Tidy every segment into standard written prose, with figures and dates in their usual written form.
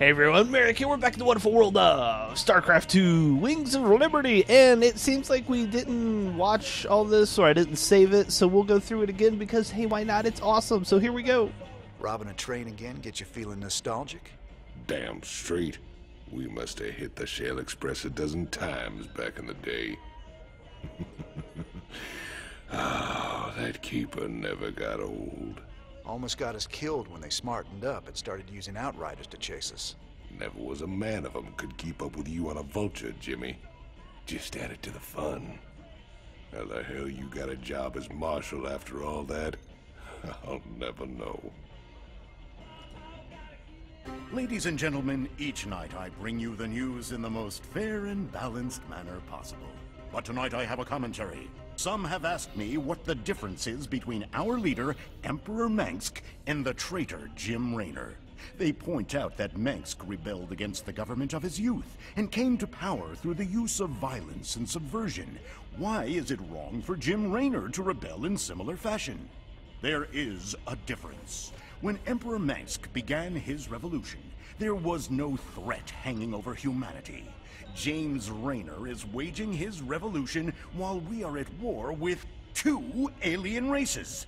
Hey everyone, Merrick here, we're back in the wonderful world of StarCraft 2: Wings of Liberty, and it seems like we didn't watch all this, or I didn't save it, so we'll go through it again because, hey, why not? It's awesome, so here we go. Robbing a train again, get you feeling nostalgic? Damn straight. We must have hit the Shale Express a dozen times back in the day. Oh, that keeper never got old. Almost got us killed when they smartened up and started using Outriders to chase us. Never was a man of them could keep up with you on a vulture, Jimmy. Just added to the fun. How the hell you got a job as marshal after all that? I'll never know. Ladies and gentlemen, each night I bring you the news in the most fair and balanced manner possible. But tonight I have a commentary. Some have asked me what the difference is between our leader, Emperor Mengsk, and the traitor James Raynor. They point out that Mengsk rebelled against the government of his youth and came to power through the use of violence and subversion. Why is it wrong for James Raynor to rebel in similar fashion? There is a difference. When Emperor Mengsk began his revolution, there was no threat hanging over humanity. James Raynor is waging his revolution while we are at war with two alien races.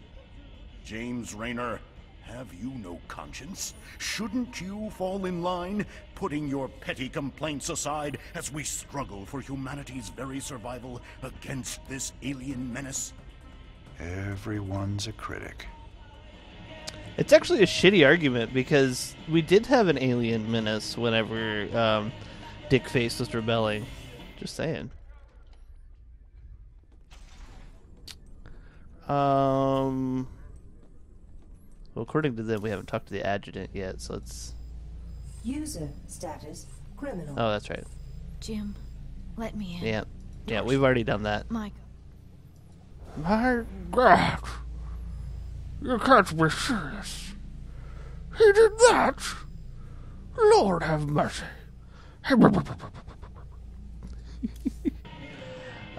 James Raynor, have you no conscience? Shouldn't you fall in line, putting your petty complaints aside as we struggle for humanity's very survival against this alien menace? Everyone's a critic. It's actually a shitty argument because we did have an alien menace whenever Dickface was rebelling. Just saying. Well, according to them, we haven't talked to the adjutant yet, so let's. User status criminal. Oh, that's right. Jim, let me in. Yeah, yeah, we've already done that. Mike. My God, you can't be serious. He did that. Lord have mercy.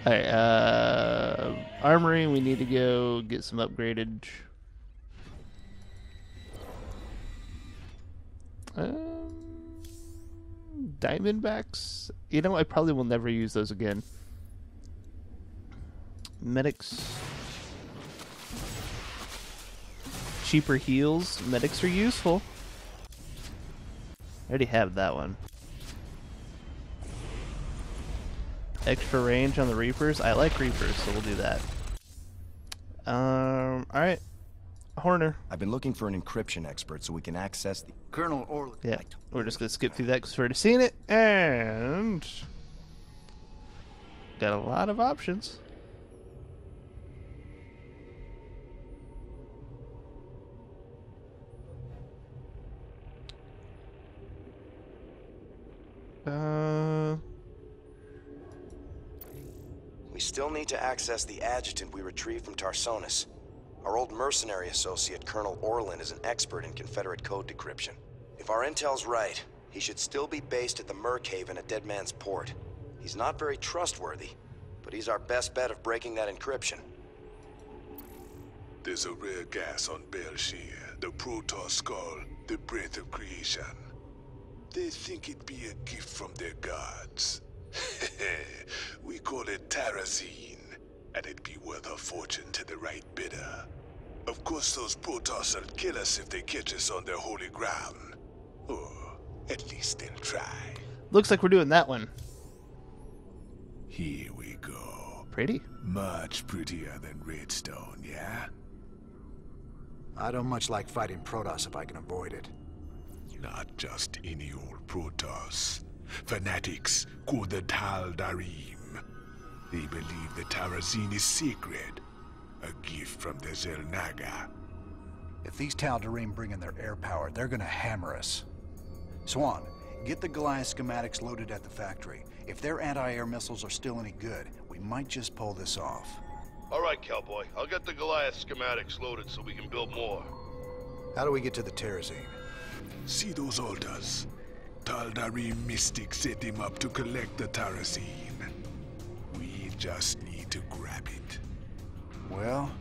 Alright, armory, we need to go get some upgraded. Diamondbacks? You know, I probably will never use those again. Medics. Cheaper heals. Medics are useful. I already have that one. Extra range on the Reapers. I like Reapers, so we'll do that. Alright. Horner. I've been looking for an encryption expert so we can access the... Colonel Orlock. Yeah, we're just going to skip through that because we've already seen it. And... got a lot of options. We still need to access the adjutant we retrieved from Tarsonis. Our old mercenary associate, Colonel Orlock, is an expert in Confederate code decryption. If our intel's right, he should still be based at the Merc Haven at Dead Man's Port. He's not very trustworthy, but he's our best bet of breaking that encryption. There's a rare gas on Belshire, the Protoss skull, the breath of creation. They think it'd be a gift from their gods. We call it Terrazine, and it'd be worth a fortune to the right bidder. Of course those Protoss will kill us if they catch us on their holy ground. Or at least they'll try. Looks like we're doing that one. Here we go. Pretty? Much prettier than Redstone, yeah? I don't much like fighting Protoss if I can avoid it. Not just any old Protoss. Fanatics call the Tal'darim. They believe the Terrazine is sacred, a gift from the Xel'Naga. If these Tal'darim bring in their air power, they're gonna hammer us. Swan, get the Goliath schematics loaded at the factory. If their anti-air missiles are still any good, we might just pull this off. All right, cowboy. I'll get the Goliath schematics loaded so we can build more. How do we get to the Terrazine? See those altars? Tal'darim Mystic set him up to collect the Terrazine. We just need to grab it. Well,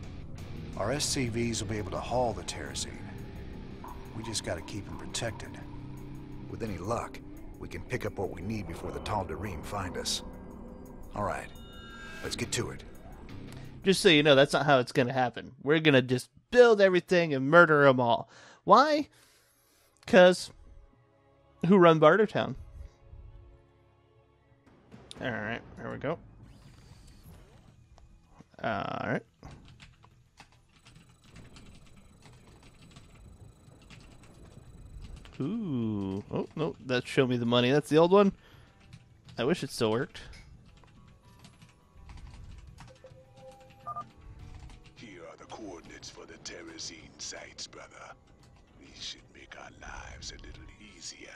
our SCVs will be able to haul the Terrazine. We just gotta keep them protected. With any luck, we can pick up what we need before the Tal'darim find us. All right, let's get to it. Just so you know, that's not how it's going to happen. We're going to just build everything and murder them all. Why? Because who run Bartertown? All right, there we go. All right. Ooh. Oh, no, that showed me the money. That's the old one. I wish it still worked. Here are the coordinates for the Terrazine sites, brother. These should make our lives a little easier.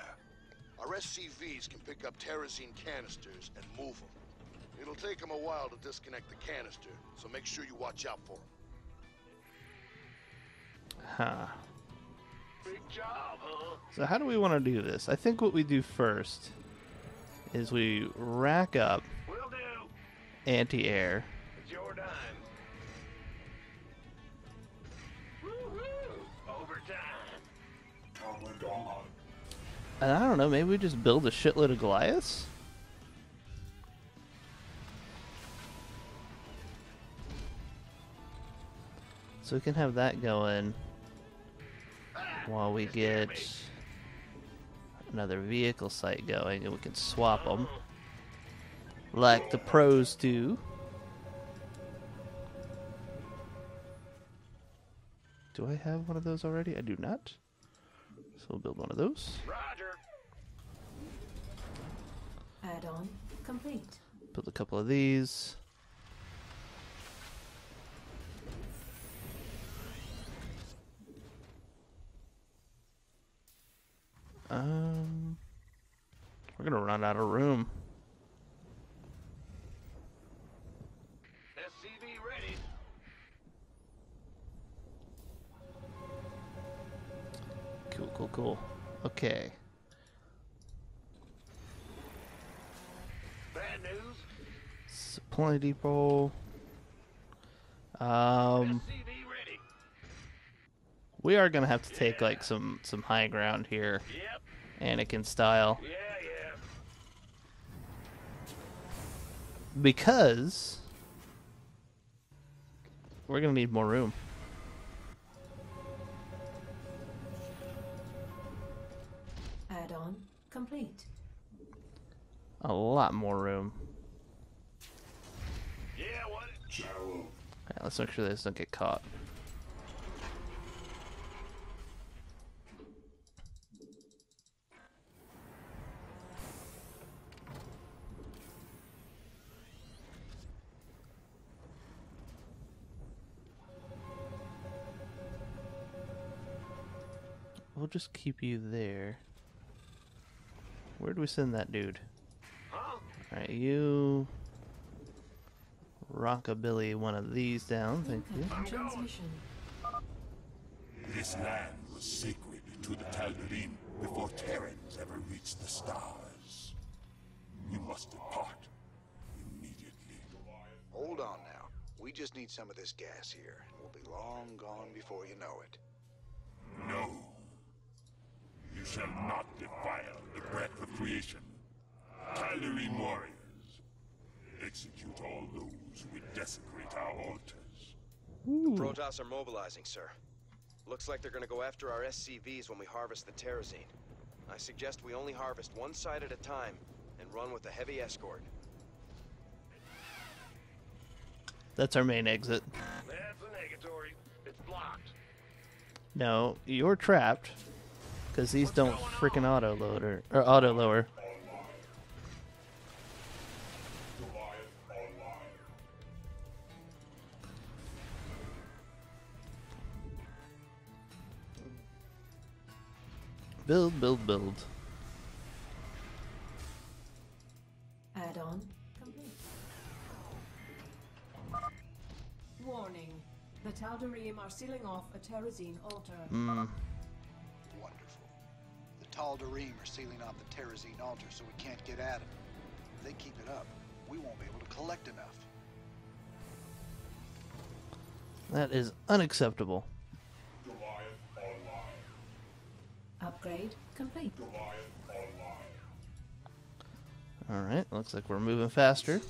Our SCVs can pick up Terrazine canisters and move them. It'll take them a while to disconnect the canister, so make sure you watch out for them. Huh. So how do we want to do this? I think what we do first is we rack up anti-air. And I don't know, maybe we just build a shitload of Goliaths? So we can have that going while we get another vehicle site going, and we can swap them like the pros do. Do I have one of those already? I do not. So we'll build one of those. Add-on complete. Build a couple of these. We're gonna run out of room. SCV ready. Cool, cool, cool. Okay. Bad news. Supply depot. SCV ready. We are gonna have to take like some high ground here. Yep. Anakin style. Yeah, yeah. Because we're going to need more room. Add-on complete. A lot more room. Yeah, what? All right, let's make sure this doesn't get caught. We'll just keep you there. Where do we send that dude? Alright, you rockabilly one of these down, thank you. This land was sacred to the Tal'darim before Terrans ever reached the stars. You must depart immediately. Hold on now. We just need some of this gas here, and we'll be long gone before you know it. No. You shall not defile the breath of creation. Tal'darim warriors, execute all those who would desecrate our altars. Ooh. The Protoss are mobilizing, sir. Looks like they're going to go after our SCVs when we harvest the Terrazine. I suggest we only harvest one side at a time and run with a heavy escort. That's our main exit. That's a negatory. It's blocked. No, you're trapped. Because these don't freaking auto lower. Build, build, build. Add on complete. Warning: the Tal'darim are sealing off a Terrazine altar. Tal'darim are sealing off the Terrazine altar, so we can't get at it. If they keep it up, we won't be able to collect enough. That is unacceptable. Upgrade complete. Alright, looks like we're moving faster.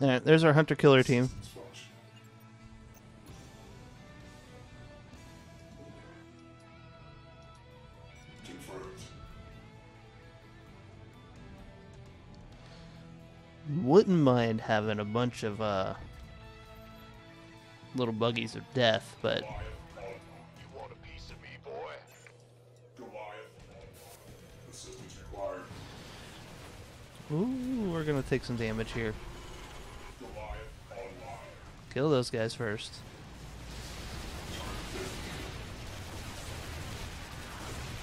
Alright, there's our hunter-killer team. Wouldn't mind having a bunch of little buggies of death, but Goliath, you want a piece of me, boy? Goliath, assistance required. Ooh, we're gonna take some damage here. Goliath, kill those guys first.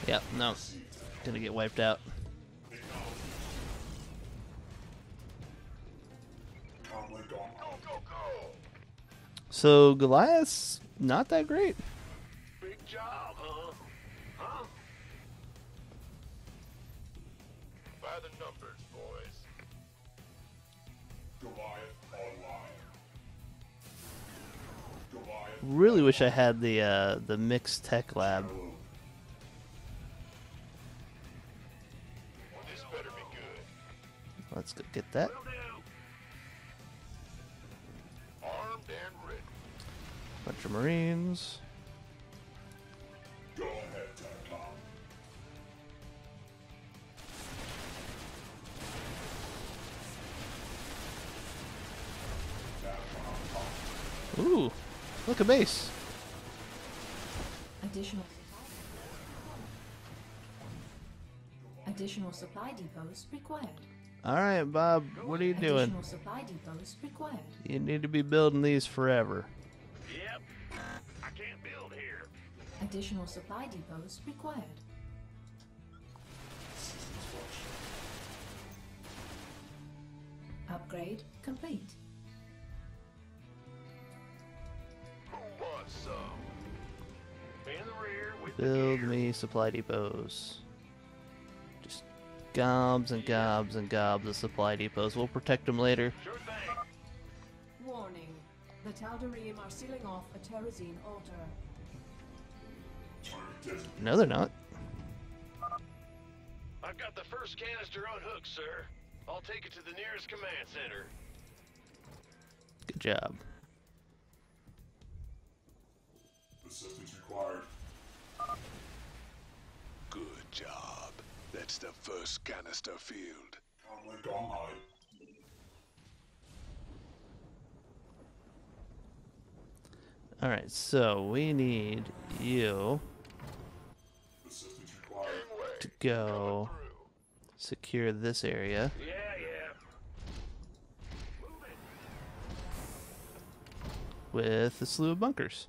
Yep, no, gonna get wiped out. So Goliath's not that great. Big job, huh? Huh? By the numbers, boys. Goliath online. Goliath. Really wish I had the mixed tech lab. This better be good. Let's go get that. Bunch of Marines. Go ahead, Tom. Ooh, look, a base. Additional supply depots required. All right, Bob, what are you doing? Additional supply depots required. You need to be building these forever. Yep, I can't build here. Additional supply depots required. Upgrade complete. Who wants some? In the rear with build the me supply depots. Just gobs and gobs and gobs of supply depots. We'll protect them later. Sure thing. Warning. The Tal'darim are sealing off a Terrazine altar. No, they're not. I've got the first canister on hook, sir. I'll take it to the nearest command center. Good job. Assistance required. Good job. That's the first canister field. Comlink online. Alright, so we need you to go secure this area. With a slew of bunkers.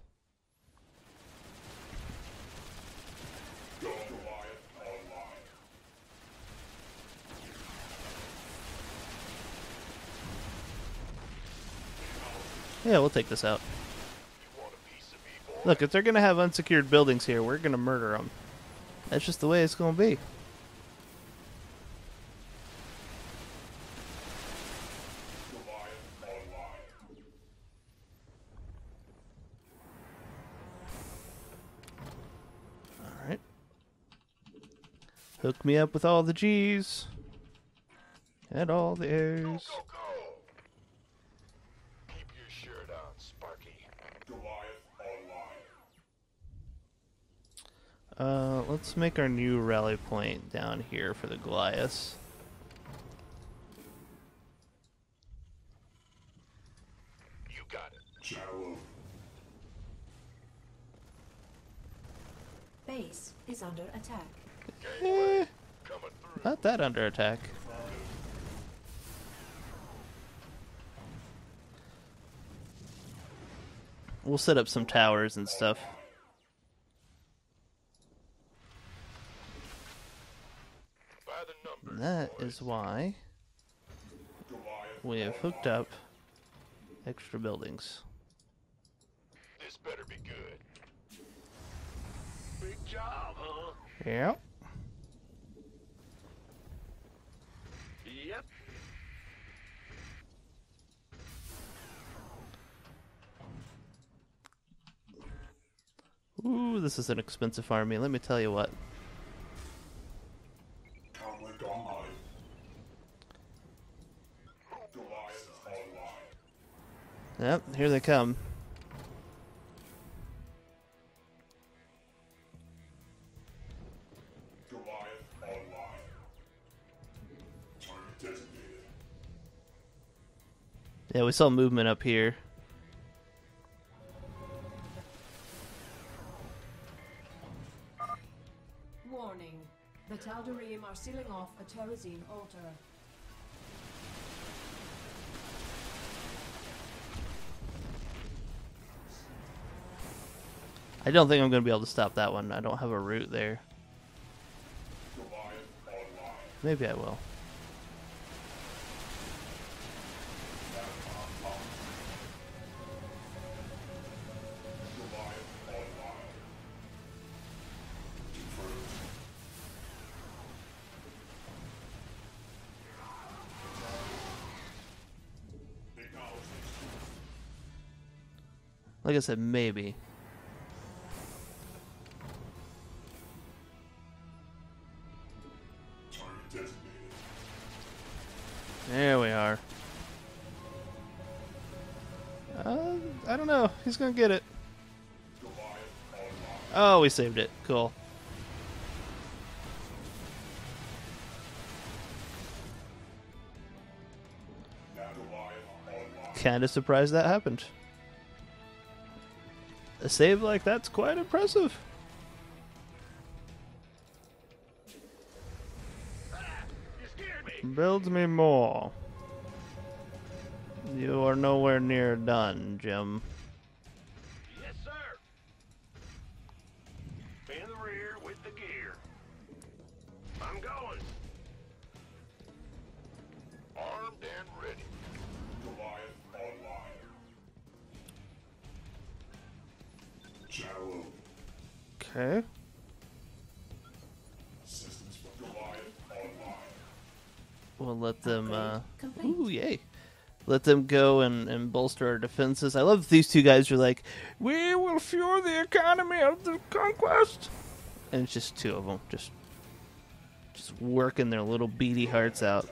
Yeah, we'll take this out. Look, if they're going to have unsecured buildings here, we're going to murder them. That's just the way it's going to be. Alright. Hook me up with all the G's. And all the A's. Let's make our new rally point down here for the Goliath. You got it. Base is under attack. Not that under attack. We'll set up some towers and stuff. And that is why we have hooked up extra buildings. This better be good. Big job, huh? Yep. Yep. Ooh, this is an expensive army, let me tell you what. Yep, here they come. Yeah, we saw movement up here. Warning. The Tal'darim are sealing off a Terrazine altar. I don't think I'm going to be able to stop that one. I don't have a route there. Maybe I will. Like I said, maybe. There we are. I don't know. He's gonna get it. Oh, we saved it. Cool. Kinda surprised that happened. A save like that's quite impressive. Build me more. You are nowhere near done, Jim. Yes, sir. In the rear with the gear. I'm going. Armed and ready. Goliath online. Joe. Okay. We'll let them, ooh, yay. Let them go and bolster our defenses. I love that these two guys are like, we will fuel the economy of the conquest. And it's just two of them, just working their little beady hearts out.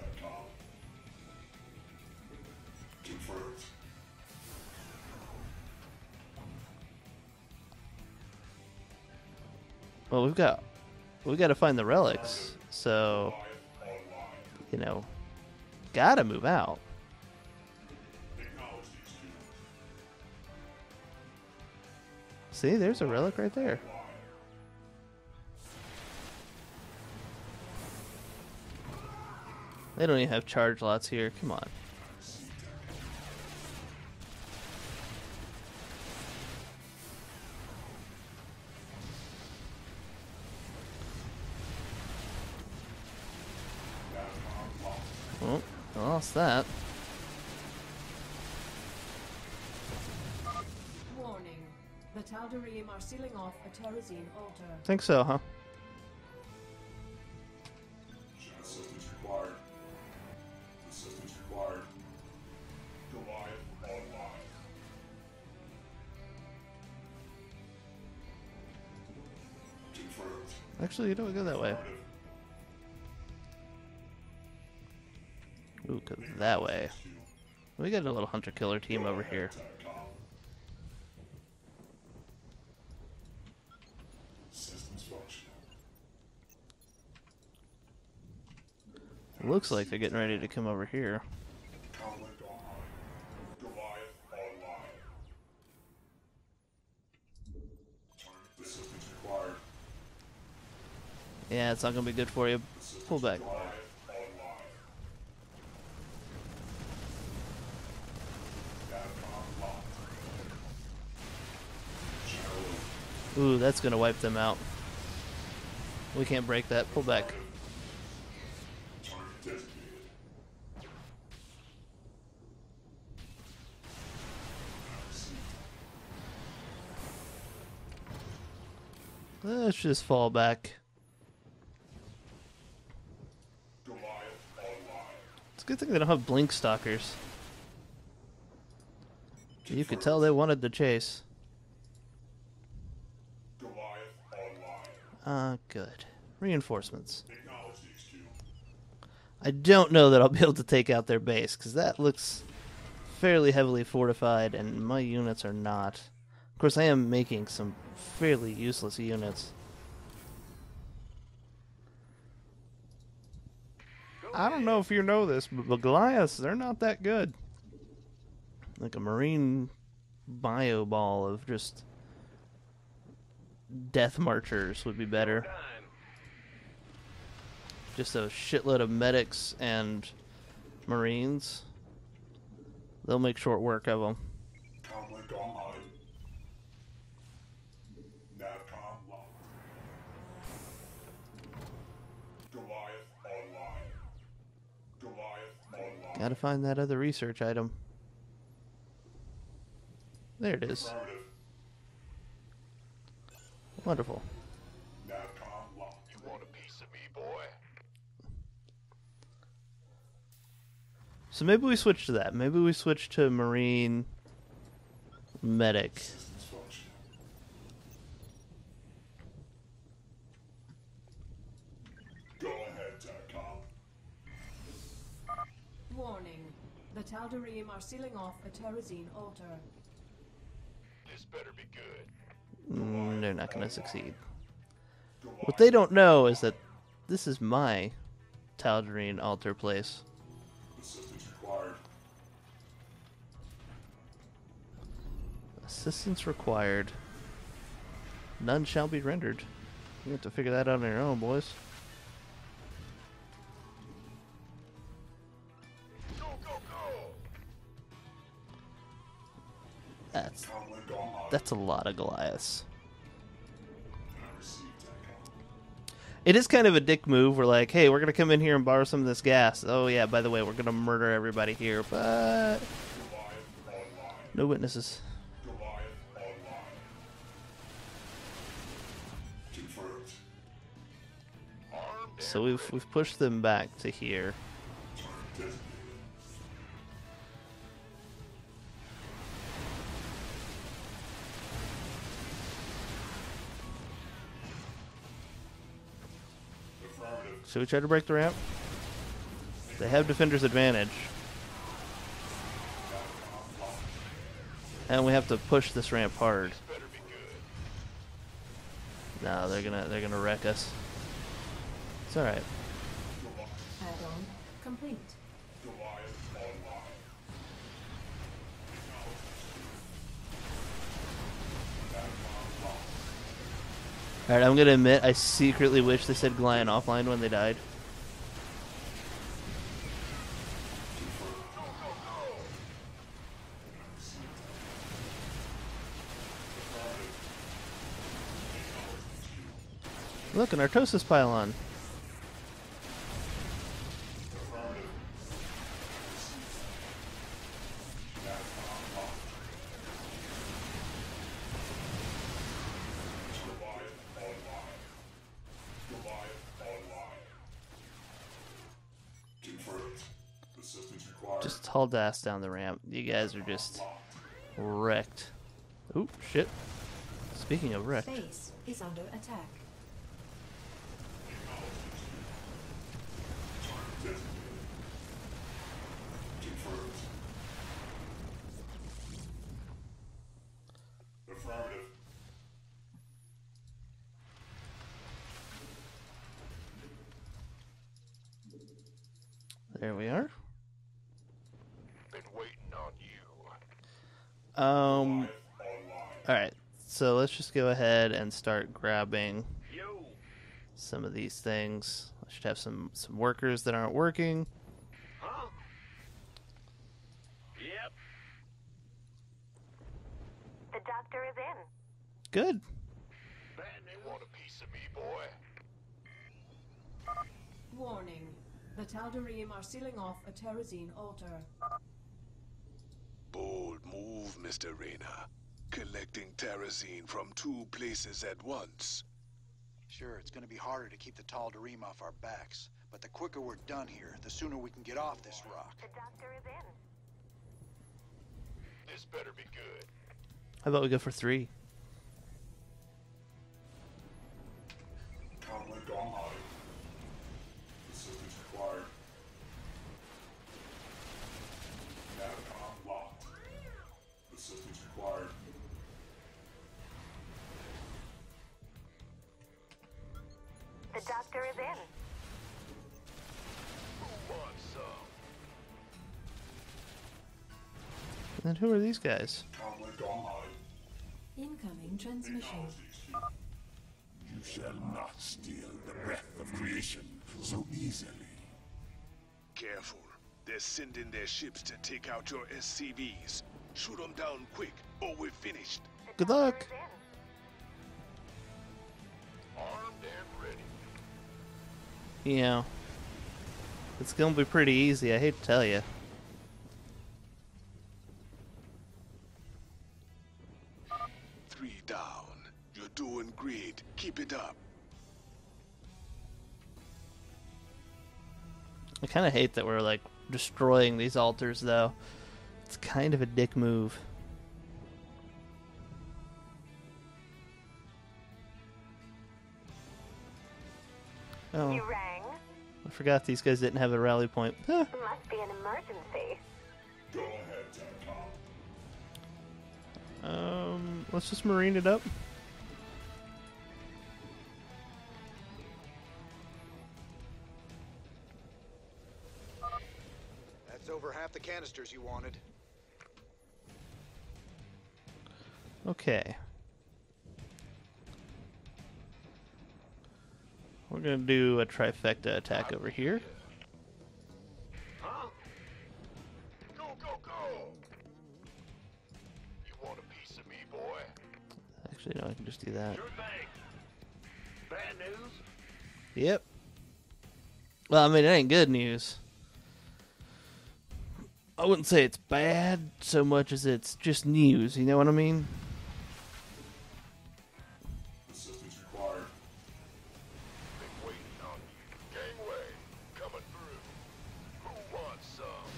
Well, we've got to find the relics, so... You know, gotta move out. See, there's a relic right there. They don't even have charge lots here. Come on. Oh, I lost that. Warning. The Tal'darim are sealing off a Terrazine altar. Think so, huh? Assistance required. Assistance required. Goliath online. Confirmed. Actually, you don't go that way. Ooh, go that way. We got a little hunter-killer team over here. Looks like they're getting ready to come over here. Yeah, it's not gonna be good for you. Pull back. Ooh, that's gonna wipe them out. We can't break that. Pull back. Let's just fall back. It's a good thing they don't have blink stalkers. You could tell they wanted the chase. Good. Reinforcements. I don't know that I'll be able to take out their base, because that looks fairly heavily fortified, and my units are not. Of course, I am making some fairly useless units. I don't know if you know this, but the Goliaths, they're not that good. Like a marine bio ball of just death marchers would be better. Just a shitload of medics and marines. They'll make short work of them. Gotta find that other research item. There it is. Wonderful. You want a piece of me, boy? So maybe we switch to that. Maybe we switch to marine medic. Go ahead, Tarkov. Warning. The Tal'darim are sealing off a Terrazine altar. This better be good. They're not going to succeed. What they don't know is that this is my Tal'darim altar place. Assistance required. None shall be rendered. You have to figure that out on your own, boys. Go, go, go. That's a lot of Goliaths. It is kind of a dick move. We're like, hey, we're going to come in here and borrow some of this gas. Oh, yeah, by the way, we're going to murder everybody here, but no witnesses. So we've pushed them back to here. Should we try to break the ramp? They have defender's advantage. And we have to push this ramp hard. No, they're gonna wreck us. It's alright. Add-on complete. Alright, I'm gonna admit, I secretly wish they said Goliath offline when they died. Look, an Artosis pylon. Just hauled ass down the ramp. You guys are just wrecked. Oop, shit. Speaking of wrecked. Space is under attack. There we are. Alright, so let's just go ahead and start grabbing some of these things. I should have some workers that aren't working. Huh? Yep. The doctor is in. Good. Man, they want a piece of me, boy. Warning. The Tal'darim are sealing off a Terrazine altar. Bold move, Mr. Raynor. Collecting Terrazine from two places at once. Sure, it's going to be harder to keep the Tal'darim off our backs, but the quicker we're done here, the sooner we can get off this rock. The doctor is in. This better be good. How about we go for 3? Then who are these guys? Incoming transmission. You shall not steal the breath of creation so easily. Careful. They're sending their ships to take out your SCVs. Shoot them down quick, or we're finished. Good luck. Armed and ready. Yeah. It's gonna be pretty easy, I hate to tell you. Three down. You're doing great. Keep it up. I kind of hate that we're like destroying these altars, though. It's kind of a dick move. Oh. You rang? I forgot these guys didn't have a rally point. Huh. Must be an emergency. Go ahead, let's just marine it up. That's over half the canisters you wanted. Okay. We're gonna do a trifecta attack over here. Huh? Go, go, go! You want a piece of me, boy? Actually, no, I can just do that. Sure thing. Bad news? Yep. Well, I mean, it ain't good news. I wouldn't say it's bad so much as it's just news, you know what I mean? Assistance required. Been waiting on you. Gangway, coming through. Who wants some?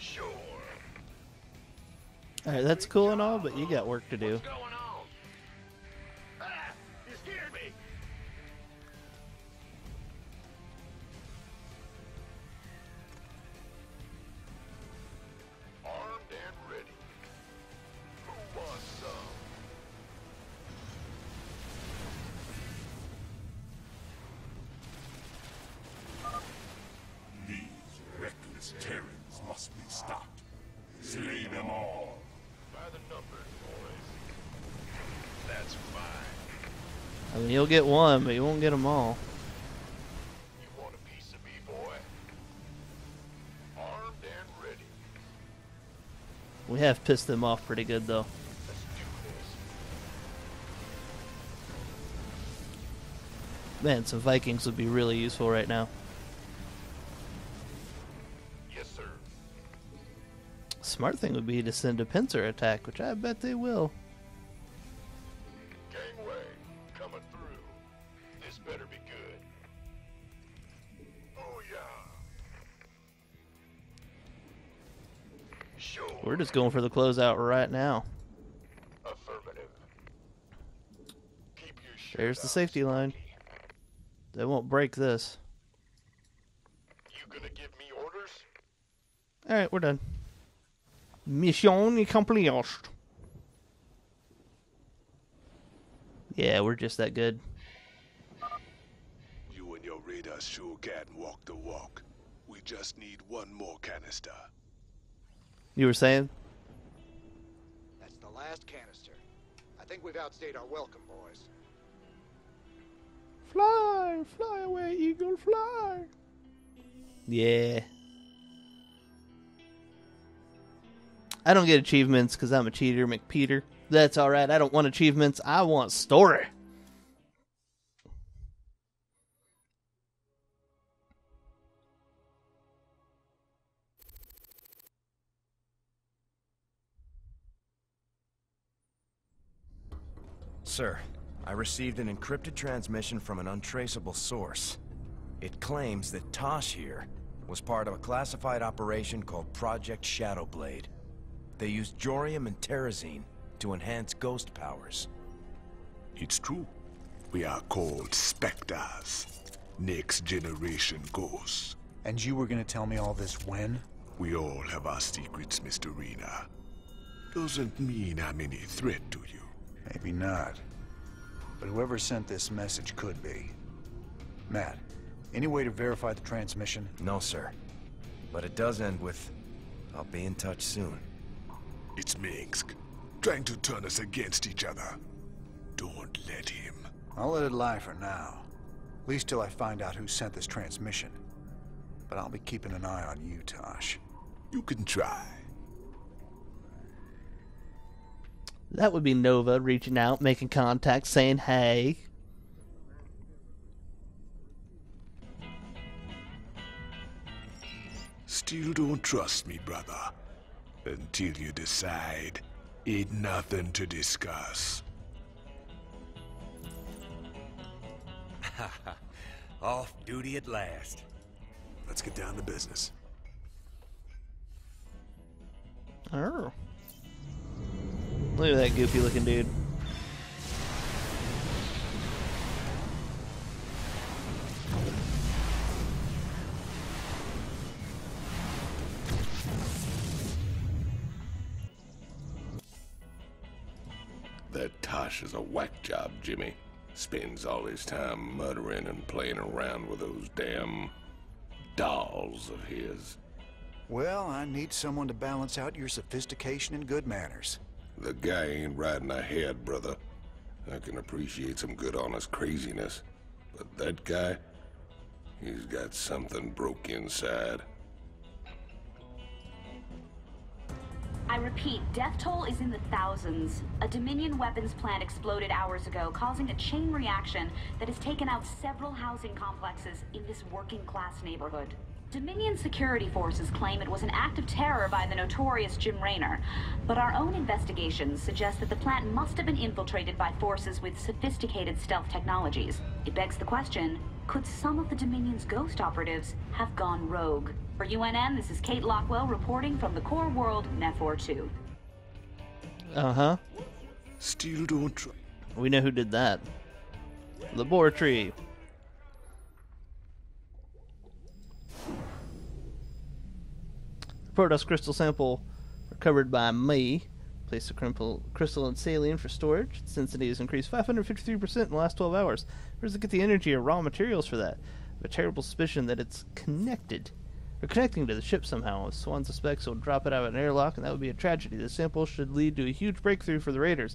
Sure. Alright, that's cool and all, but you got work to do. What's going on? Ah, you scared me. You'll get one, but you won't get them all. You want a piece of me, boy? Armed and ready. We have pissed them off pretty good, though. Let's do this. Man, some Vikings would be really useful right now. Yes, sir. Smart thing would be to send a pincer attack, which I bet they will. We're just going for the closeout right now. Affirmative. Keep your shirt. There's the safety line. They won't break this. You gonna give me orders? All right, we're done. Mission accomplished. Yeah, we're just that good. You and your radar sure can walk the walk. We just need one more canister. You were saying? That's the last canister. I think we've outstayed our welcome, boys. Fly, fly away, eagle, fly. Yeah. I don't get achievements because I'm a cheater, McPeter. That's alright, I don't want achievements, I want story. Sir, I received an encrypted transmission from an untraceable source. It claims that Tosh here was part of a classified operation called Project Shadowblade. They used Jorium and Terrazine to enhance ghost powers. It's true. We are called Spectres. Next generation ghosts. And you were gonna tell me all this when? We all have our secrets, Mr. Raynor. Doesn't mean I'm any threat to you. Maybe not, but whoever sent this message could be. Matt, Any way to verify the transmission? No, sir. But it does end with, I'll be in touch soon. It's Mengsk, trying to turn us against each other. Don't let him. I'll let it lie for now. At least till I find out who sent this transmission. But I'll be keeping an eye on you, Tosh. You can try. That would be Nova reaching out, making contact, saying, hey. Still don't trust me, brother. Until you decide, ain't nothing to discuss. Off duty at last. Let's get down to business. Oh. Look at that goofy looking dude. That Tosh is a whack job, Jimmy. Spends all his time muttering and playing around with those damn dolls of his. Well, I need someone to balance out your sophistication and good manners. The guy ain't riding ahead, brother. I can appreciate some good honest craziness, but that guy, he's got something broke inside. I repeat, death toll is in the thousands. A Dominion weapons plant exploded hours ago, causing a chain reaction that has taken out several housing complexes in this working-class neighborhood. Dominion security forces claim it was an act of terror by the notorious James Raynor, but our own investigations suggest that the plant must have been infiltrated by forces with sophisticated stealth technologies. It begs the question, could some of the Dominion's ghost operatives have gone rogue? For U.N.N., this is Kate Lockwell reporting from the Core World Net4 2. Uh-huh. Still don't try. We know who did that. Laboratory. Protoss crystal sample recovered by me. Place the crystal in saline for storage. Its density has increased 553% in the last 12 hours. Where does it get the energy or raw materials for that? I have a terrible suspicion that it's connected. Or connecting to the ship somehow. If Swan suspects he'll drop it out of an airlock, and that would be a tragedy. The sample should lead to a huge breakthrough for the raiders.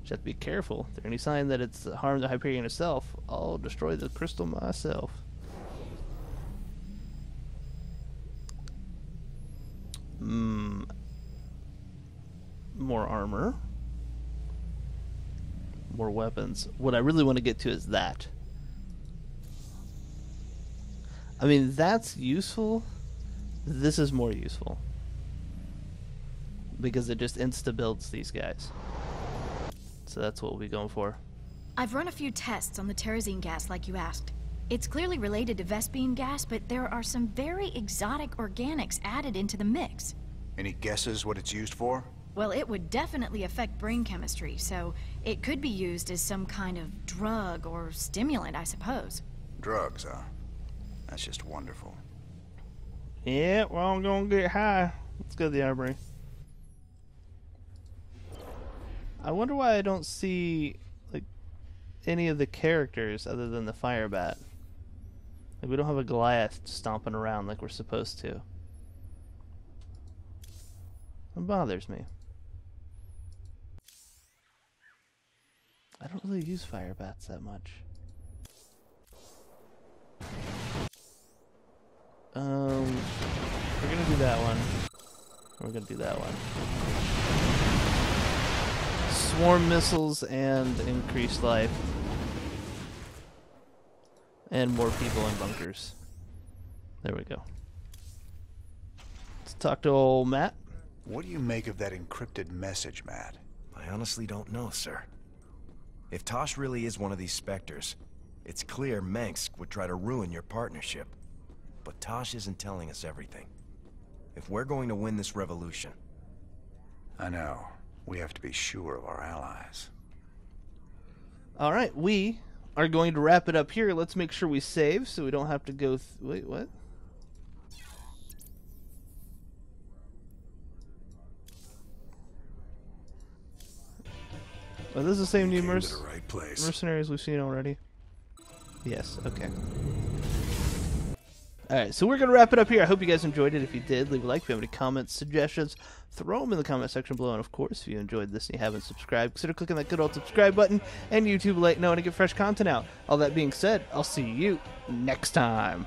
Just have to be careful. If there's any sign that it's harmed the Hyperion itself, I'll destroy the crystal myself. More armor. More weapons. What I really want to get to is that. I mean, that's useful. This is more useful. Because it just insta-builds these guys. So that's what we'll be going for. I've run a few tests on the Terrazine gas like you asked. It's clearly related to Vespine gas, but there are some very exotic organics added into the mix. Any guesses what it's used for? Well, it would definitely affect brain chemistry, so it could be used as some kind of drug or stimulant, I suppose. Drugs, huh? That's just wonderful. Yeah, well, I'm gonna get high. Let's go to the armory. I wonder why I don't see, like, any of the characters other than the Firebat. Like, we don't have a Goliath stomping around like we're supposed to. It bothers me. I don't really use Firebats that much. We're gonna do that one. We're gonna do that one. Swarm missiles and increased life. And more people in bunkers. There we go. Let's talk to old Matt. What do you make of that encrypted message, Matt? I honestly don't know, sir. If Tosh really is one of these specters, it's clear Mengsk would try to ruin your partnership. But Tosh isn't telling us everything. If we're going to win this revolution... I know. We have to be sure of our allies. Alright, we are going to wrap it up here. Let's make sure we save so we don't have to go... Wait, what? Well, this is the same new mercenaries we've seen already. Yes, okay. Alright, so we're going to wrap it up here. I hope you guys enjoyed it. If you did, leave a like. If you have any comments, suggestions, throw them in the comment section below. And of course, if you enjoyed this and you haven't subscribed, consider clicking that good old subscribe button, and YouTube will let you know when I get fresh content out. All that being said, I'll see you next time.